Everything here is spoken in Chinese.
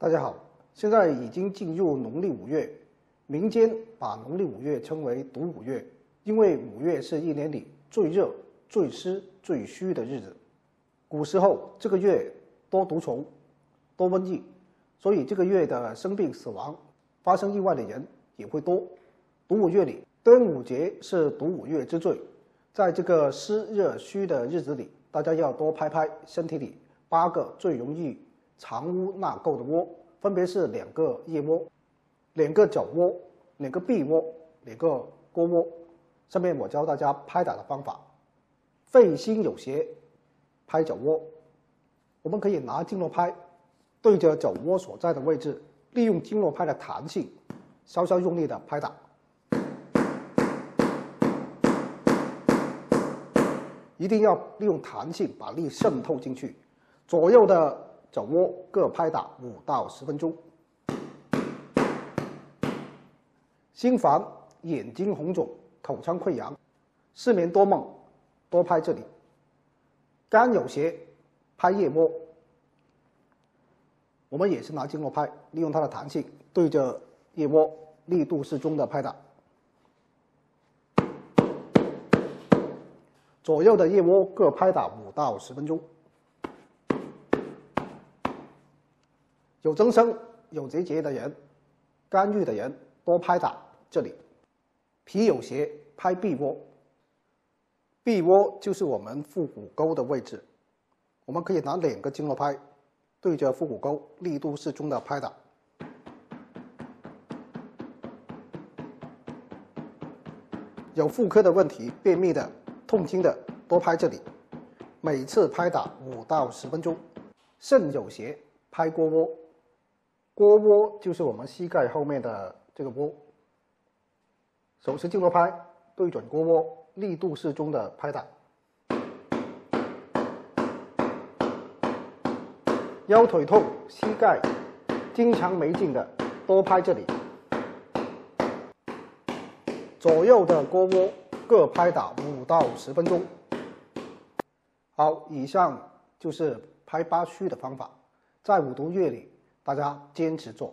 大家好，现在已经进入农历5月，民间把农历5月称为“毒5月”，因为5月是一年里最热、最湿、最虚的日子。古时候这个月多毒虫、多瘟疫，所以这个月的生病、死亡、发生意外的人也会多。毒5月里，端午节是毒5月之最，在这个湿、热、虚的日子里，大家要多拍拍身体里8个最容易 藏污纳垢的窝，分别是2个腋窝、2个脚窝、2个臂窝、2个腘窝。下面我教大家拍打的方法。肺心有邪，拍脚窝。我们可以拿经络拍，对着脚窝所在的位置，利用经络拍的弹性，稍稍用力的拍打，一定要利用弹性把力渗透进去。左右的 脚窝各拍打5到10分钟。心烦、眼睛红肿、口腔溃疡、失眠多梦，多拍这里。肝有邪，拍腋窝。我们也是拿经络拍，利用它的弹性，对着腋窝力度适中的拍打。左右的腋窝各拍打5到10分钟。 有增生、有结节的人，肝郁的人，多拍打这里。脾有邪，拍臂窝。臂窝就是我们腹股沟的位置，我们可以拿2个经络拍，对着腹股沟，力度适中的拍打。有妇科的问题，便秘的、痛经的，多拍这里，每次拍打5到10分钟。肾有邪，拍腘窝。 腘窝就是我们膝盖后面的这个窝，手持经络拍，对准腘窝，力度适中的拍打。腰腿痛、膝盖经常没劲的，多拍这里。左右的腘窝各拍打5到10分钟。好，以上就是拍8虚的方法，在5毒月里 大家坚持做。